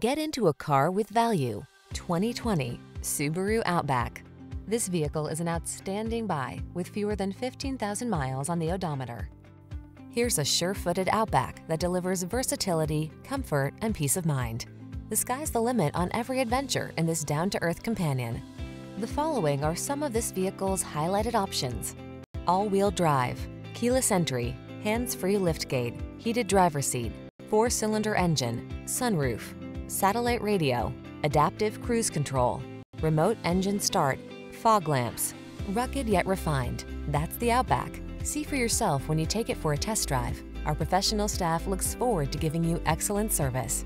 Get into a car with value. 2020 Subaru Outback. This vehicle is an outstanding buy with fewer than 15,000 miles on the odometer. Here's a sure-footed Outback that delivers versatility, comfort, and peace of mind. The sky's the limit on every adventure in this down-to-earth companion. The following are some of this vehicle's highlighted options: all-wheel drive, keyless entry, hands-free liftgate, heated driver's seat, four-cylinder engine, sunroof, satellite radio, adaptive cruise control, remote engine start, fog lamps. Rugged yet refined, that's the Outback. See for yourself when you take it for a test drive. Our professional staff looks forward to giving you excellent service.